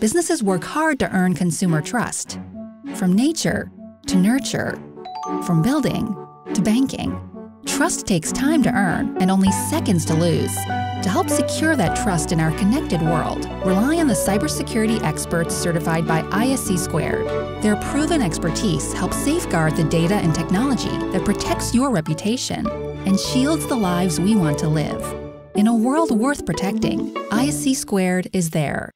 businesses work hard to earn consumer trust. From nature to nurture, from building to banking, trust takes time to earn and only seconds to lose. To help secure that trust in our connected world, rely on the cybersecurity experts certified by (ISC)². Their proven expertise helps safeguard the data and technology that protects your reputation and shields the lives we want to live. In a world worth protecting, (ISC)² is there.